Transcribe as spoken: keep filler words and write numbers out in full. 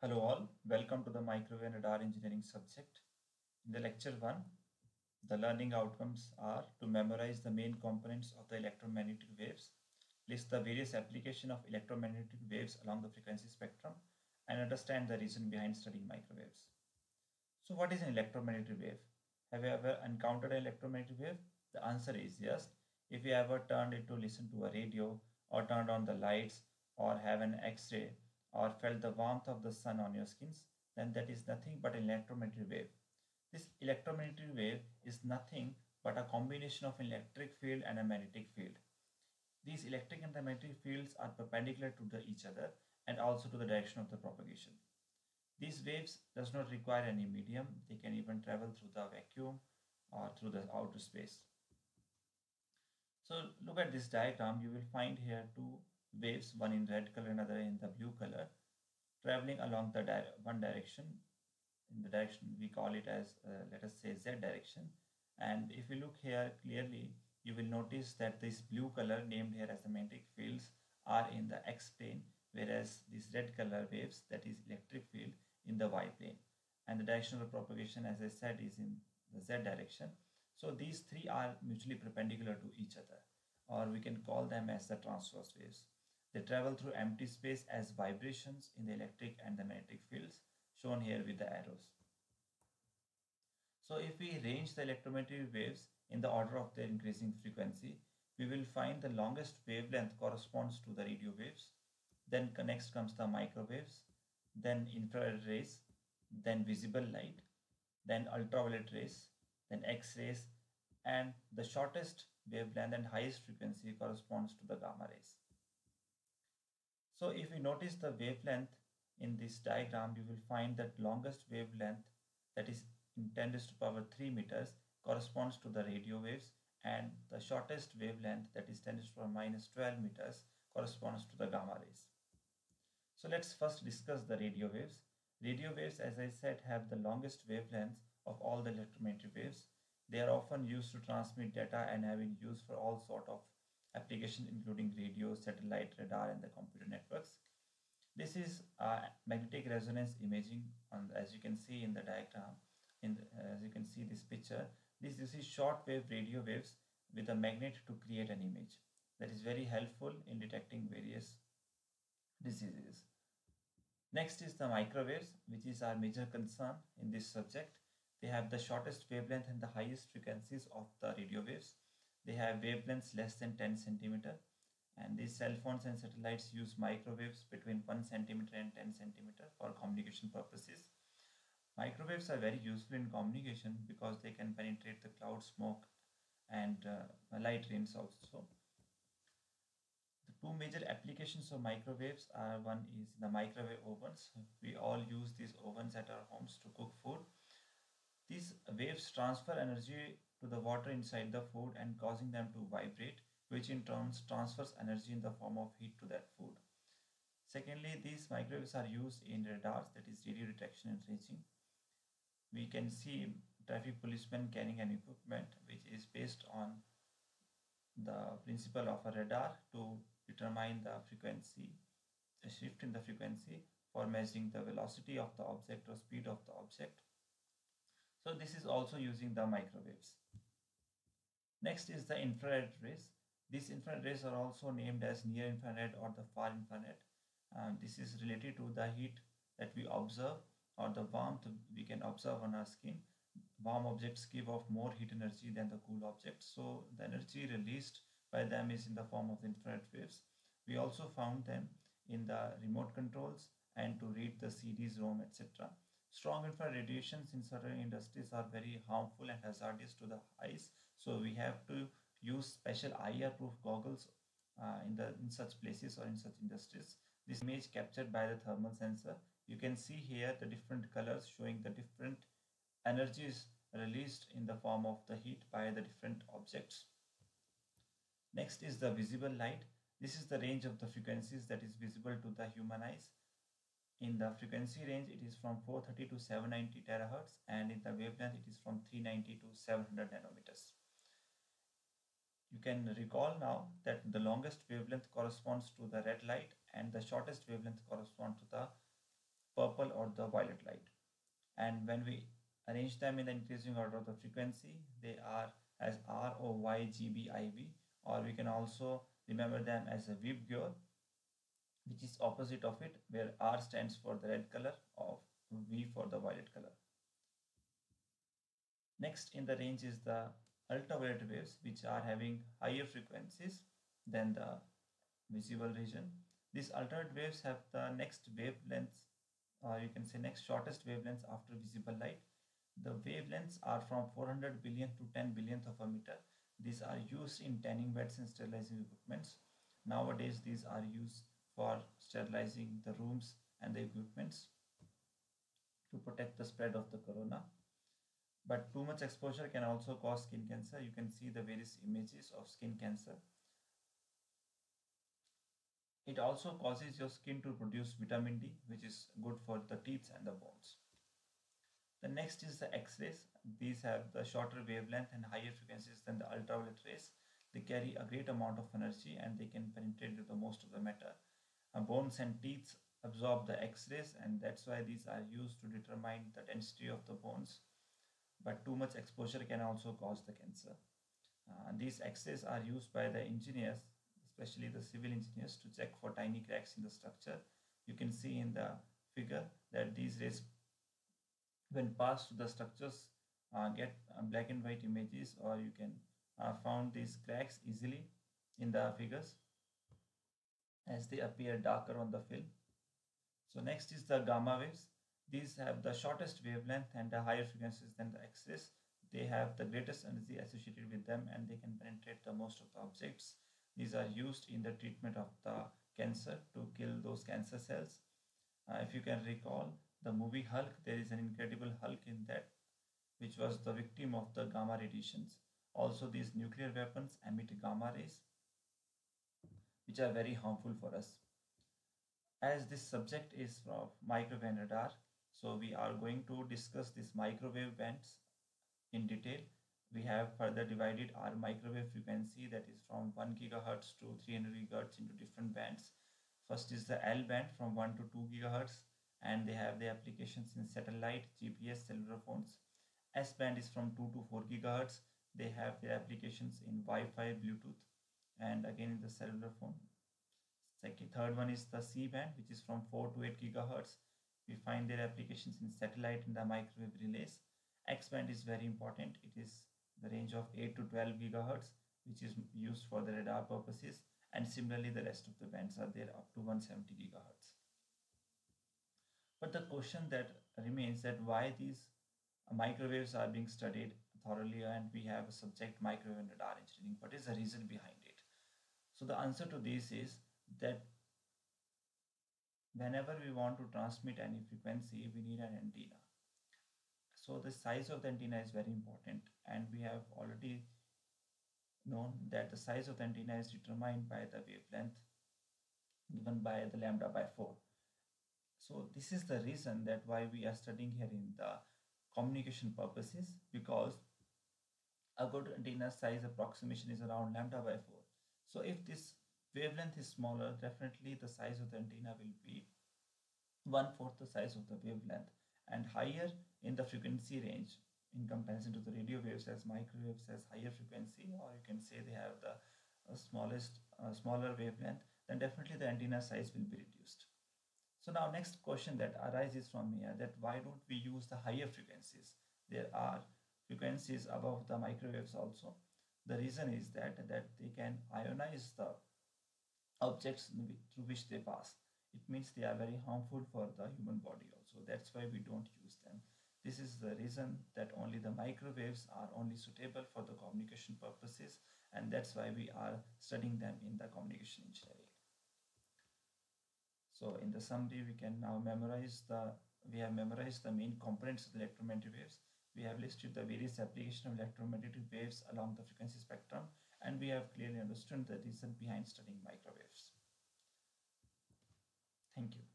Hello all, welcome to the Microwave and Radar Engineering subject. In the lecture one, the learning outcomes are to memorize the main components of the electromagnetic waves, list the various applications of electromagnetic waves along the frequency spectrum, and understand the reason behind studying microwaves. So what is an electromagnetic wave? Have you ever encountered an electromagnetic wave? The answer is yes. If you ever turned it to listen to a radio, or turned on the lights, or have an X-ray, or felt the warmth of the sun on your skins, then that is nothing but an electromagnetic wave. This electromagnetic wave is nothing but a combination of an electric field and a magnetic field. These electric and the magnetic fields are perpendicular to each other and also to the direction of the propagation. These waves does not require any medium. They can even travel through the vacuum or through the outer space. So look at this diagram. You will find here two waves, one in red color, another in the blue color, traveling along the di one direction, in the direction we call it as uh, let us say Z direction. And if you look here clearly, you will notice that this blue color named here as the magnetic fields are in the X plane, whereas these red color waves, that is electric field, in the Y plane, and the direction of propagation, as I said, is in the Z direction. So these three are mutually perpendicular to each other, or we can call them as the transverse waves. They travel through empty space as vibrations in the electric and the magnetic fields, shown here with the arrows. So if we range the electromagnetic waves in the order of their increasing frequency, we will find the longest wavelength corresponds to the radio waves, then next comes the microwaves, then infrared rays, then visible light, then ultraviolet rays, then X-rays, and the shortest wavelength and highest frequency corresponds to the gamma rays. So if we notice the wavelength in this diagram, you will find that longest wavelength, that is in ten to the power three meters, corresponds to the radio waves, and the shortest wavelength, that is ten to the power minus twelve meters, corresponds to the gamma rays. So let's first discuss the radio waves. Radio waves, as I said, have the longest wavelengths of all the electromagnetic waves. They are often used to transmit data and have been used for all sort of applications, including radio, satellite, radar, and the computer networks. This is uh, magnetic resonance imaging, on, as you can see in the diagram, in the, uh, as you can see this picture. This, this is short wave radio waves with a magnet to create an image. That is very helpful in detecting various diseases. Next is the microwaves, which is our major concern in this subject. They have the shortest wavelength and the highest frequencies of the radio waves. They have wavelengths less than ten centimeters, and these cell phones and satellites use microwaves between one centimeter and ten centimeters for communication purposes. Microwaves are very useful in communication because they can penetrate the cloud, smoke, and uh, light rains also. The two major applications of microwaves are, one is the microwave ovens. We all use these ovens at our homes to cook food. These waves transfer energy to the water inside the food and causing them to vibrate, which in turn transfers energy in the form of heat to that food. Secondly, these microwaves are used in radars, that is radio detection and ranging. We can see traffic policemen carrying an equipment which is based on the principle of a radar to determine the frequency, a shift in the frequency for measuring the velocity of the object or speed of the object. So this is also using the microwaves. Next is the infrared rays. These infrared rays are also named as near infrared or the far infrared. Um, this is related to the heat that we observe or the warmth we can observe on our skin. Warm objects give off more heat energy than the cool objects, so the energy released by them is in the form of infrared waves. We also found them in the remote controls and to read the C D ROM, et cetera. Strong infrared radiations in certain industries are very harmful and hazardous to the eyes, so we have to use special I R-proof goggles uh, in, the, in such places or in such industries. This image captured by the thermal sensor. You can see here the different colors showing the different energies released in the form of the heat by the different objects. Next is the visible light. This is the range of the frequencies that is visible to the human eyes. In the frequency range, it is from four thirty to seven ninety terahertz, and in the wavelength, it is from three ninety to seven hundred nanometers. You can recall now that the longest wavelength corresponds to the red light, and the shortest wavelength corresponds to the purple or the violet light, and when we arrange them in the increasing order of the frequency, they are as R O Y G B I V, or we can also remember them as a V B G O R, which is opposite of it, where R stands for the red color or V for the violet color. Next in the range is the ultraviolet waves, which are having higher frequencies than the visible region. These ultraviolet waves have the next wavelength, or you can say next shortest wavelength after visible light. The wavelengths are from four hundred billion to ten billionth of a meter. These are used in tanning beds and sterilizing equipments. Nowadays, these are used for sterilizing the rooms and the equipments to protect the spread of the corona. But too much exposure can also cause skin cancer. You can see the various images of skin cancer. It also causes your skin to produce vitamin D, which is good for the teeth and the bones. The next is the X-rays. These have the shorter wavelength and higher frequencies than the ultraviolet rays. They carry a great amount of energy and they can penetrate to the most of the matter. Our bones and teeth absorb the X-rays, and that's why these are used to determine the density of the bones. But too much exposure can also cause the cancer. Uh, these X-rays are used by the engineers, especially the civil engineers, to check for tiny cracks in the structure. You can see in the figure that these rays, when passed to the structures, uh, get uh, black and white images, or you can uh, find these cracks easily in the figures as they appear darker on the film. So next is the gamma waves. These have the shortest wavelength and the higher frequencies than the X-rays. They have the greatest energy associated with them, and they can penetrate the most of the objects. These are used in the treatment of the cancer to kill those cancer cells. Uh, if you can recall the movie Hulk, there is an incredible Hulk in that, which was the victim of the gamma radiations. Also, these nuclear weapons emit gamma rays, which are very harmful for us. As this subject is from microwave and radar, so we are going to discuss these microwave bands in detail. We have further divided our microwave frequency, that is from one gigahertz to three hundred gigahertz, into different bands. First is the L band from one to two gigahertz. And they have their applications in satellite, G P S, cellular phones. S band is from two to four gigahertz. They have their applications in Wi-Fi, Bluetooth, and again in the cellular phone. Second, third one is the C band, which is from four to eight gigahertz. We find their applications in satellite and the microwave relays. X band is very important. It is the range of eight to twelve gigahertz, which is used for the radar purposes. And similarly, the rest of the bands are there up to one hundred seventy gigahertz. But the question that remains, that why these microwaves are being studied thoroughly, and we have a subject microwave and radar engineering. What is the reason behind it? So the answer to this is that whenever we want to transmit any frequency, we need an antenna. So the size of the antenna is very important, and we have already known that the size of the antenna is determined by the wavelength given by the lambda by four. So this is the reason that why we are studying here in the communication purposes, because a good antenna size approximation is around lambda by four. So if this wavelength is smaller, definitely the size of the antenna will be one fourth the size of the wavelength, and higher in the frequency range in comparison to the radio waves, as microwaves has higher frequency, or you can say they have the smallest, uh, smaller wavelength, then definitely the antenna size will be reduced. So now next question that arises from here, that why don't we use the higher frequencies? There are frequencies above the microwaves also. The reason is that, that they can ionize the objects through which they pass. It means they are very harmful for the human body also. That's why we don't use them. This is the reason that only the microwaves are only suitable for the communication purposes, and that's why we are studying them in the communication engineering. So in the summary, we can now memorize the, we have memorized the main components of the electromagnetic waves. We have listed the various applications of electromagnetic waves along the frequency spectrum, and we have clearly understood the reason behind studying microwaves. Thank you.